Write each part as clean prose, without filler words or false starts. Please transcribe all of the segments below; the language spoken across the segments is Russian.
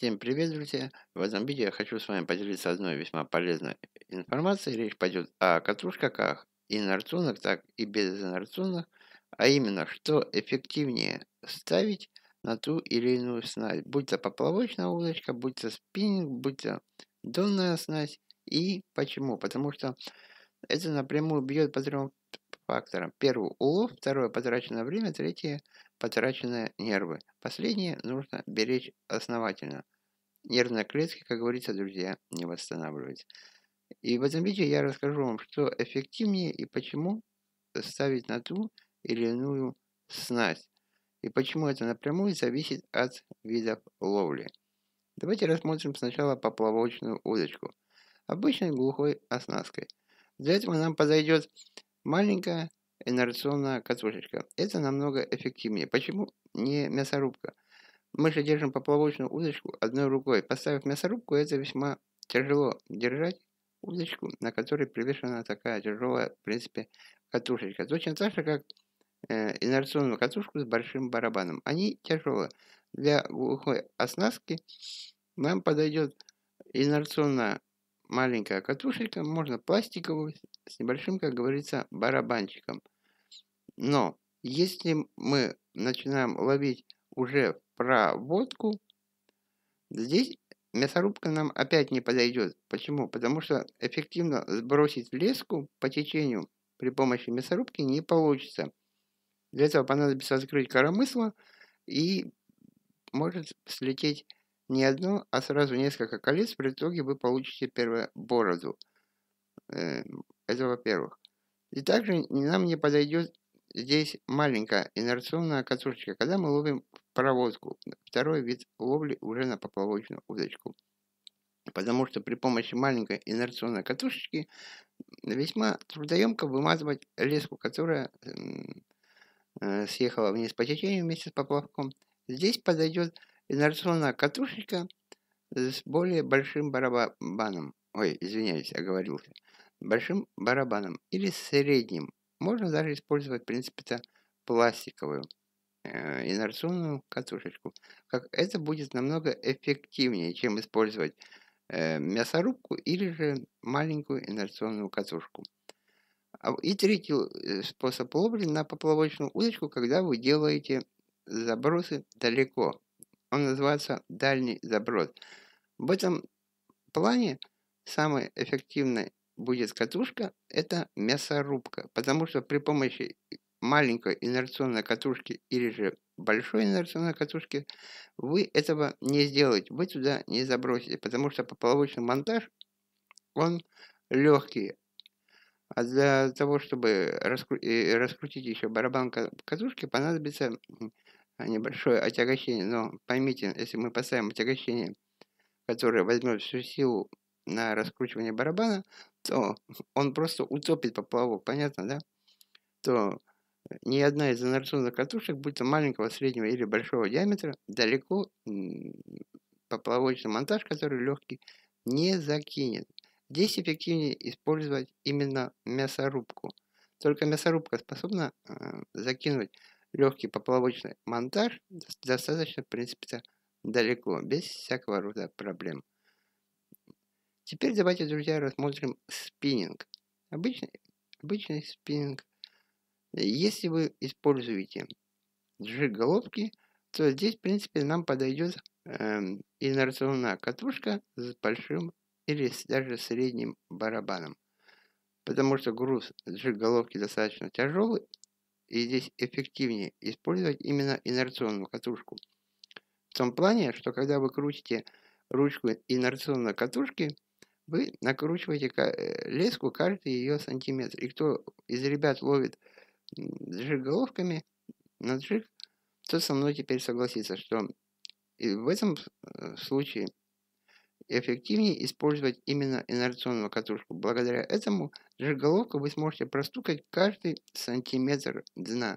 Всем привет, друзья! В этом видео я хочу с вами поделиться одной весьма полезной информацией. Речь пойдет о катрушках, инерционных, так и безинерционных, а именно, что эффективнее ставить на ту или иную снасть, будь то поплавочная удочка, будь то спиннинг, будь то донная снасть. И почему? Потому что это напрямую бьет по трем факторам. Первый – улов, второе – потраченное время, третье – потраченные нервы. Последнее нужно беречь основательно. Нервные клетки, как говорится, друзья, не восстанавливаются. И в этом видео я расскажу вам, что эффективнее и почему ставить на ту или иную снасть. И почему это напрямую зависит от видов ловли. Давайте рассмотрим сначала поплавочную удочку. Обычной глухой оснасткой. Для этого нам подойдет маленькая инерционная катушечка. Это намного эффективнее. Почему не мясорубка? Мы же держим поплавочную удочку одной рукой. Поставив мясорубку, это весьма тяжело держать удочку, на которой привешена такая тяжелая, в принципе, катушечка. Точно так же, как инерционную катушку с большим барабаном. Они тяжелые. Для глухой оснастки нам подойдет инерционная маленькая катушечка, можно пластиковую, с небольшим, как говорится, барабанчиком. Но если мы начинаем ловить уже проводку, здесь мясорубка нам опять не подойдет. Почему? Потому что эффективно сбросить леску по течению при помощи мясорубки не получится. Для этого понадобится открыть коромысло, и может слететь не одно, а сразу несколько колец. В итоге вы получите первую бороду. Это во-первых. И также нам не подойдет здесь маленькая инерционная катушечка, когда мы ловим проводку. Второй вид ловли уже на поплавочную удочку. Потому что при помощи маленькой инерционной катушечки весьма трудоемко вымазывать леску, которая съехала вниз по течению вместе с поплавком. Здесь подойдет инерционная катушечка с более большим барабаном. Ой, извиняюсь, оговорился. Большим барабаном или средним. Можно даже использовать, в принципе-то, пластиковую инерционную катушечку. Как это будет намного эффективнее, чем использовать мясорубку или же маленькую инерционную катушку. И третий способ ловли на поплавочную удочку, когда вы делаете забросы далеко. Он называется дальний заброс. В этом плане самой эффективной будет катушка, это мясорубка. Потому что при помощи маленькой инерционной катушки или же большой инерционной катушки вы этого не сделаете, вы туда не забросите. Потому что поплавочный монтаж, он легкий. А для того, чтобы раскрутить еще барабан катушки, понадобится небольшое отягощение, но поймите, если мы поставим отягощение, которое возьмет всю силу на раскручивание барабана, то он просто утопит поплавок, понятно, да? То ни одна из инерционных катушек, будь то маленького, среднего или большого диаметра, далеко поплавочный монтаж, который легкий, не закинет. Здесь эффективнее использовать именно мясорубку. Только мясорубка способна закинуть легкий поплавочный монтаж достаточно, в принципе-то, далеко, без всякого рода проблем. Теперь давайте, друзья, рассмотрим спиннинг. Обычный спиннинг. Если вы используете джиг головки, то здесь, в принципе, нам подойдет инерционная катушка с большим или даже средним барабаном. Потому что груз джиг головки достаточно тяжелый. И здесь эффективнее использовать именно инерционную катушку. В том плане, что когда вы крутите ручку инерционной катушки, вы накручиваете леску каждый ее сантиметр. И кто из ребят ловит джиг головками на джиг, тот со мной теперь согласится, что и в этом случае эффективнее использовать именно инерционную катушку. Благодаря этому джиг-головку вы сможете простукать каждый сантиметр дна.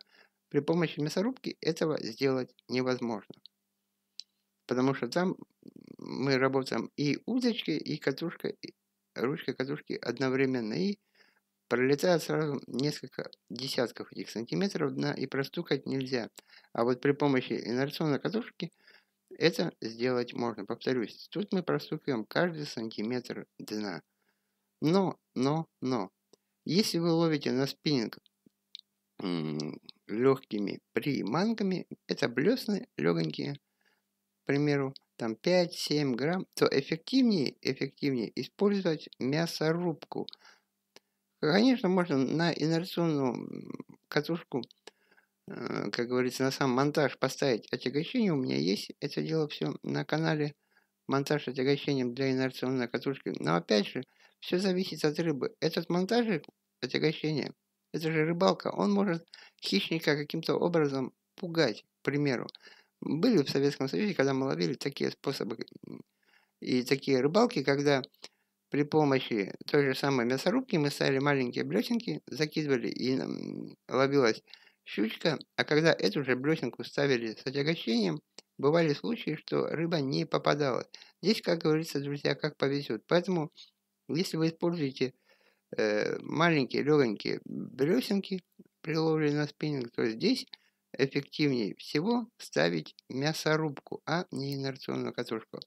При помощи мясорубки этого сделать невозможно. Потому что там мы работаем и удочкой, и катушкой, и ручкой катушки одновременно. И пролетает сразу несколько десятков этих сантиметров дна, и простукать нельзя. А вот при помощи инерционной катушки Это сделать можно, повторюсь, тут мы простукиваем каждый сантиметр дна. Но, если вы ловите на спиннинг легкими приманками, это блесны легонькие, к примеру, там 5-7 грамм, то эффективнее использовать мясорубку. Конечно, можно на инерционную катушку, как говорится, на сам монтаж поставить отягощение. У меня есть это дело все на канале, монтаж с отягощением для инерционной катушки. Но опять же, все зависит от рыбы. Этот монтаж отягощения, это же рыбалка, он может хищника каким-то образом пугать, к примеру. Были в Советском Союзе, когда мы ловили такие способы и такие рыбалки, когда при помощи той же самой мясорубки мы ставили маленькие блесенки, закидывали и ловилась щучка, а когда эту же блесенку ставили с отягощением, бывали случаи, что рыба не попадала. Здесь, как говорится, друзья, как повезет. Поэтому, если вы используете маленькие легонькие блесенки при ловле на спиннинг, то здесь эффективнее всего ставить мясорубку, а не инерционную катушку.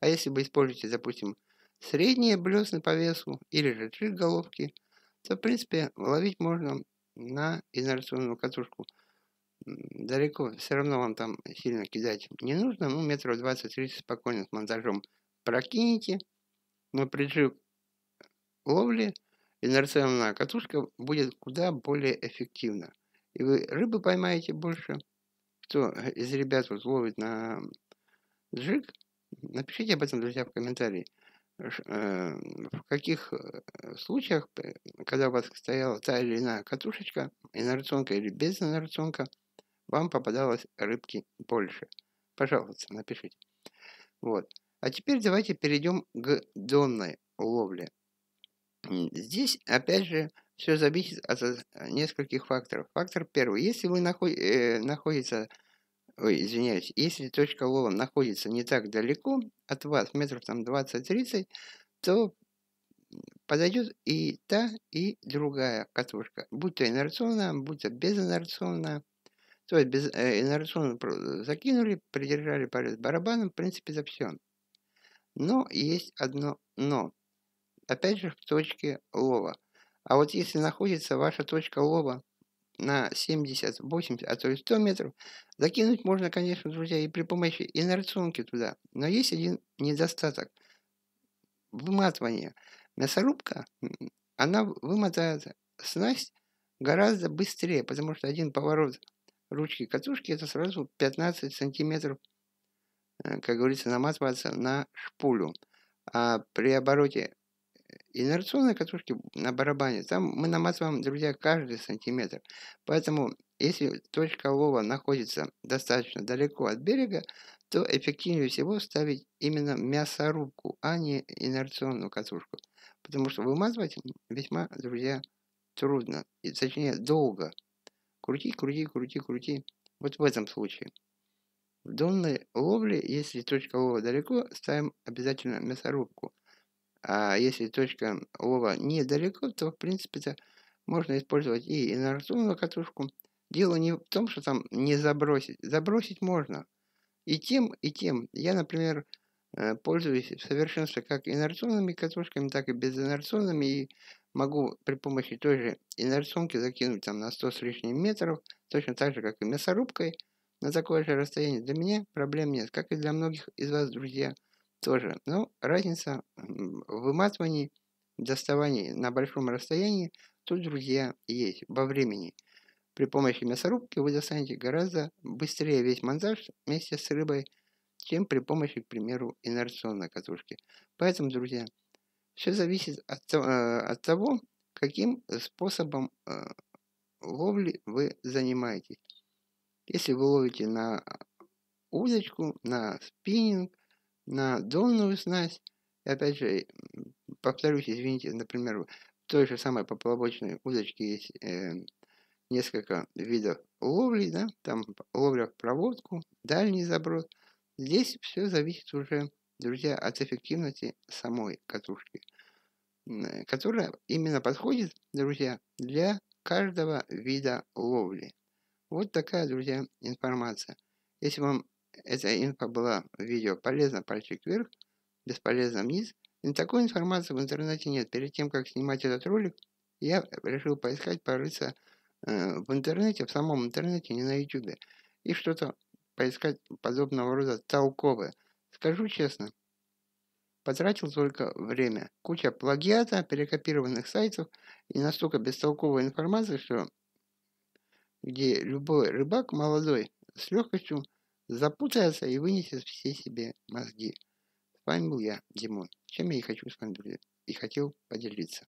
А если вы используете, допустим, средние блесны по весу или же 3 головки, то, в принципе, ловить можно на инерционную катушку. Далеко все равно вам там сильно кидать не нужно. Ну, метров 20-30 спокойно с монтажом прокинете. Но при джиг ловли инерционная катушка будет куда более эффективна. И вы рыбы поймаете больше. Кто из ребят вот ловит на джиг, напишите об этом, друзья, в комментарии. В каких случаях, когда у вас стояла та или иная катушечка, инерционка или без инерционка, вам попадалось рыбки больше. Пожалуйста, напишите. Вот. А теперь давайте перейдем к донной ловле. Здесь, опять же, все зависит от нескольких факторов. Фактор первый. Если вы если точка лова находится не так далеко от вас, метров там 20-30, то подойдет и та, и другая катушка. Будь то инерционная, будь то безинерционная. То есть инерционную закинули, придержали палец барабаном, в принципе, за все. Но есть одно но. Опять же, в точке лова. А вот если находится ваша точка лова на 70, 80, а то и 100 метров, закинуть можно, конечно, друзья, и при помощи инерционки туда. Но есть один недостаток. Выматывание. Мясорубка, она вымотает снасть гораздо быстрее, потому что один поворот ручки катушки, это сразу 15 сантиметров, как говорится, наматываться на шпулю. А при обороте инерционной катушки на барабане, там мы наматываем, друзья, каждый сантиметр. Поэтому, если точка лова находится достаточно далеко от берега, то эффективнее всего ставить именно мясорубку, а не инерционную катушку. Потому что вымазывать весьма, друзья, трудно. И, точнее, долго. Крути. Вот в этом случае. В донной ловле, если точка лова далеко, ставим обязательно мясорубку. А если точка лова недалеко, то, в принципе-то, можно использовать и инерционную катушку. Дело не в том, что там не забросить. Забросить можно. И тем, и тем. Я, например, пользуюсь в совершенстве как инерционными катушками, так и безинерционными. И могу при помощи той же инерционки закинуть там на 100 с лишним метров, точно так же, как и мясорубкой, на такое же расстояние. Для меня проблем нет, как и для многих из вас, друзья. Тоже. Но разница в выматывании, доставании на большом расстоянии, тут, друзья, есть во времени. При помощи мясорубки вы достанете гораздо быстрее весь монтаж вместе с рыбой, чем при помощи, к примеру, инерционной катушки. Поэтому, друзья, все зависит от того, каким способом ловли вы занимаетесь. Если вы ловите на удочку, на спиннинг, на донную снасть, и опять же, повторюсь, извините, например, в той же самой поплавочной удочке есть несколько видов ловли, да, там ловля в проводку, дальний заброс. Здесь все зависит уже, друзья, от эффективности самой катушки, которая именно подходит, друзья, для каждого вида ловли. Вот такая, друзья, информация. Если вам эта инфа была в видео «Полезно — пальчик вверх, бесполезно — вниз». И такой информации в интернете нет. Перед тем, как снимать этот ролик, я решил поискать, порыться в интернете, в самом интернете, не на YouTube. И что-то поискать подобного рода толковое. Скажу честно, потратил только время. Куча плагиата, перекопированных сайтов и настолько бестолковой информации, что где любой рыбак молодой с легкостью запутается и вынесет все себе мозги. С вами был я, Димон. Чем я и хочу с вами, друзья, и хотел поделиться.